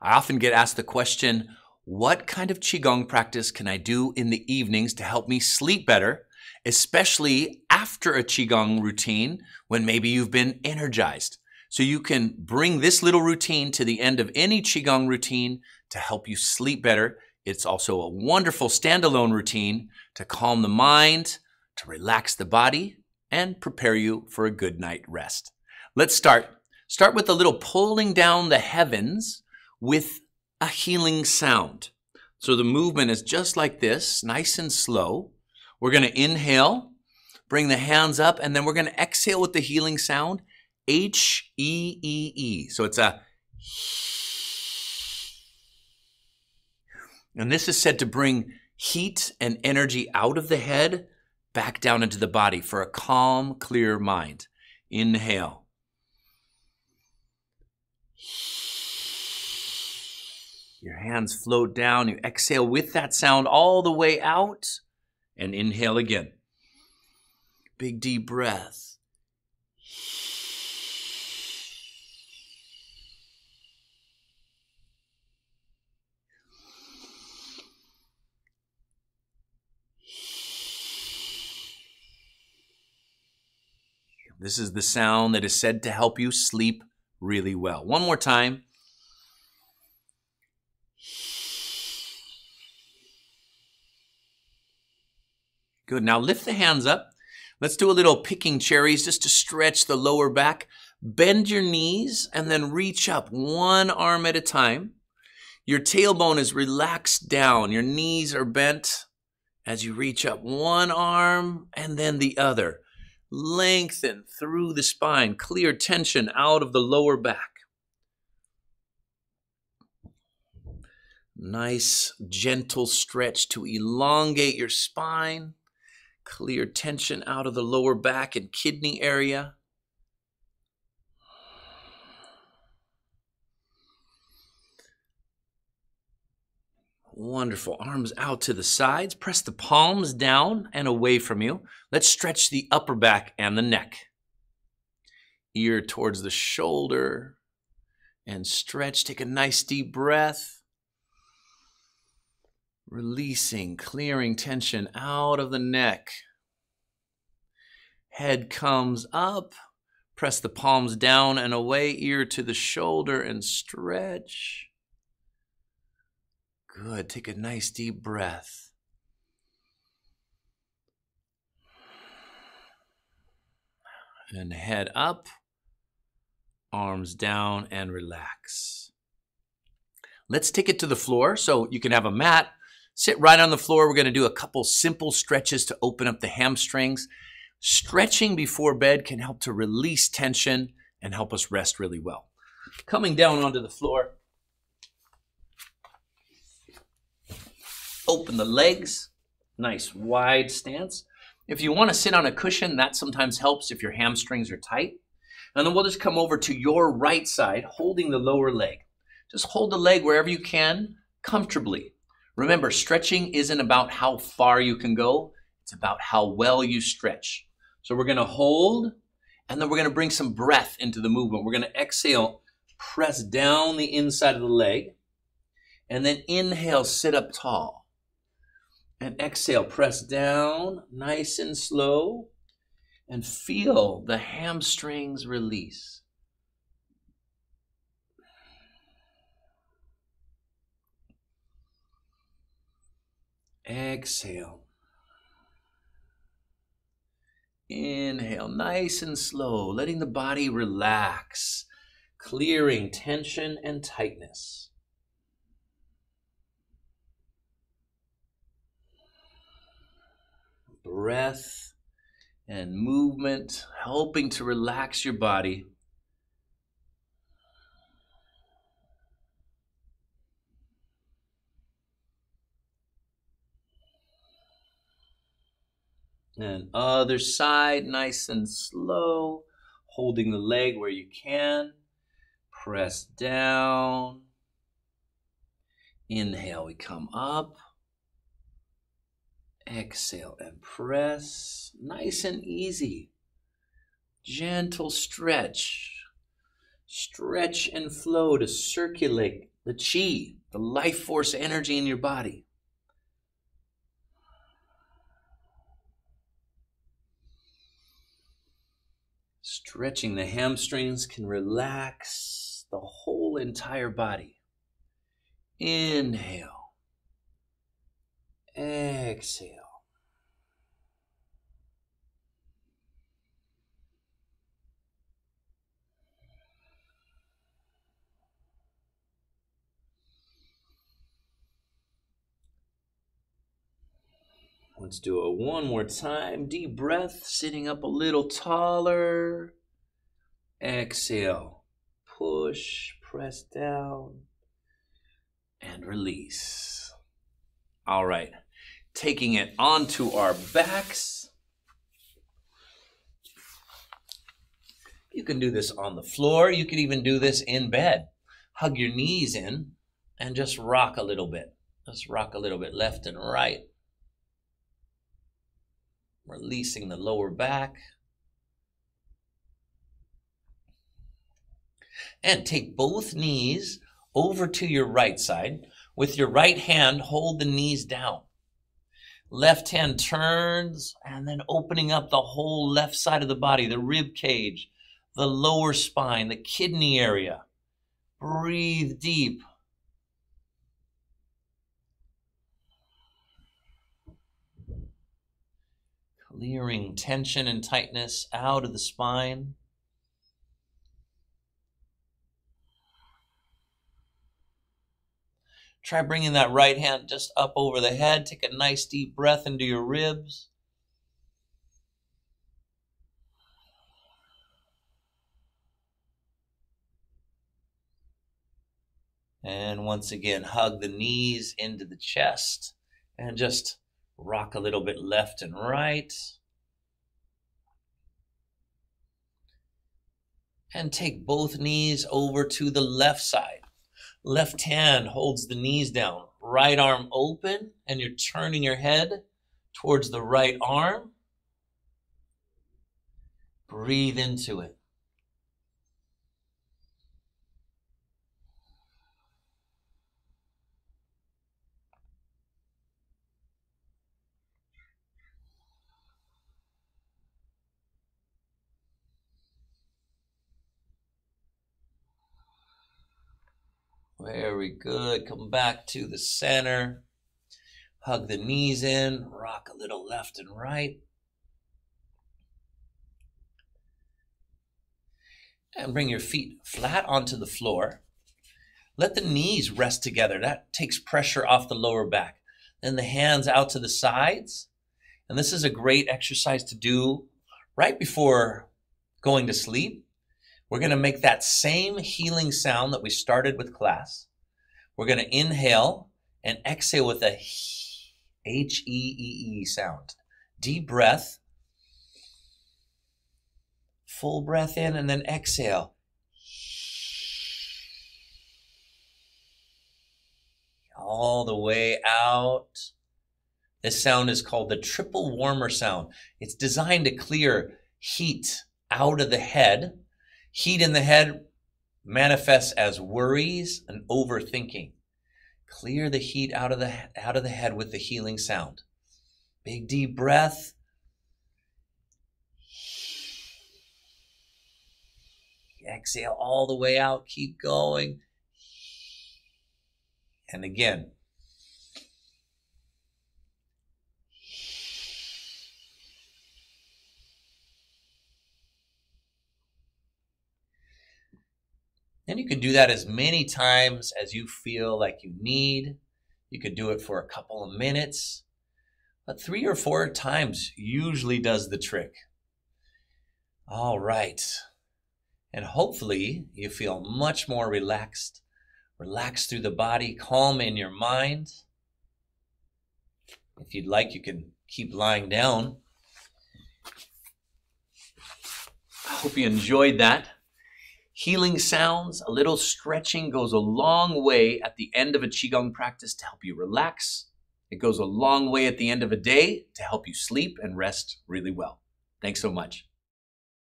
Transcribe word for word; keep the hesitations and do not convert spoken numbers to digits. I often get asked the question, what kind of Qigong practice can I do in the evenings to help me sleep better, especially after a Qigong routine when maybe you've been energized? So you can bring this little routine to the end of any Qigong routine to help you sleep better. It's also a wonderful standalone routine to calm the mind, to relax the body, and prepare you for a good night rest. Let's start. Start with a little pulling down the heavens with a healing sound. So the movement is just like this, nice and slow. We're going to inhale, bring the hands up, and then we're going to exhale with the healing sound, H E E E. So it's a... And this is said to bring heat and energy out of the head back down into the body for a calm, clear mind. Inhale. Your hands float down. You exhale with that sound all the way out and inhale again. Big deep breath. This is the sound that is said to help you sleep really well. One more time. Good. Now lift the hands up. Let's do a little picking cherries just to stretch the lower back. Bend your knees and then reach up one arm at a time. Your tailbone is relaxed down. Your knees are bent as you reach up one arm and then the other. Lengthen through the spine. Clear tension out of the lower back. Nice, gentle stretch to elongate your spine. Clear tension out of the lower back and kidney area. Wonderful. Arms out to the sides. Press the palms down and away from you. Let's stretch the upper back and the neck. Ear towards the shoulder and stretch. Take a nice deep breath. Releasing, clearing tension out of the neck. Head comes up. Press the palms down and away, ear to the shoulder and stretch. Good. Take a nice deep breath. And head up, arms down and relax. Let's take it to the floor so you can have a mat. Sit right on the floor. We're going to do a couple simple stretches to open up the hamstrings. Stretching before bed can help to release tension and help us rest really well. Coming down onto the floor, open the legs, nice wide stance. If you want to sit on a cushion, that sometimes helps if your hamstrings are tight. And then we'll just come over to your right side, holding the lower leg. Just hold the leg wherever you can, comfortably. Remember, stretching isn't about how far you can go. It's about how well you stretch. So we're going to hold, and then we're going to bring some breath into the movement. We're going to exhale, press down the inside of the leg, and then inhale, sit up tall. And exhale, press down, nice and slow, and feel the hamstrings release. Exhale. Inhale, nice and slow, letting the body relax, clearing tension and tightness. Breath and movement, helping to relax your body. And other side, nice and slow, holding the leg where you can. Press down. Inhale, we come up. Exhale and press. Nice and easy. Gentle stretch. Stretch and flow to circulate the chi, the life force energy in your body. Stretching the hamstrings can relax the whole entire body. Inhale. Exhale. Let's do it one more time. Deep breath, sitting up a little taller. Exhale, push, press down, and release. All right, taking it onto our backs. You can do this on the floor. You can even do this in bed. Hug your knees in and just rock a little bit. Just rock a little bit left and right. Releasing the lower back. And take both knees over to your right side. With your right hand, hold the knees down. Left hand turns and then opening up the whole left side of the body, the rib cage, the lower spine, the kidney area. Breathe deep. Clearing tension and tightness out of the spine. Try bringing that right hand just up over the head. Take a nice deep breath into your ribs. And once again, hug the knees into the chest and just rock a little bit left and right. And take both knees over to the left side. Left hand holds the knees down. Right arm open, and you're turning your head towards the right arm. Breathe into it. Very good. Come back to the center. Hug the knees in. Rock a little left and right. And bring your feet flat onto the floor. Let the knees rest together. That takes pressure off the lower back. Then the hands out to the sides. And this is a great exercise to do right before going to sleep. We're going to make that same healing sound that we started with class. We're going to inhale and exhale with a H E E E sound. Deep breath. Full breath in and then exhale. All the way out. This sound is called the triple warmer sound. It's designed to clear heat out of the head. Heat in the head manifests as worries and overthinking. Clear the heat out of the, out of the head with the healing sound. Big deep breath. Exhale all the way out. Keep going. And again. And you can do that as many times as you feel like you need. You could do it for a couple of minutes, but three or four times usually does the trick. All right. And hopefully you feel much more relaxed. Relax through the body, calm in your mind. If you'd like, you can keep lying down. I hope you enjoyed that. Healing sounds, a little stretching goes a long way at the end of a Qigong practice to help you relax. It goes a long way at the end of a day to help you sleep and rest really well. Thanks so much.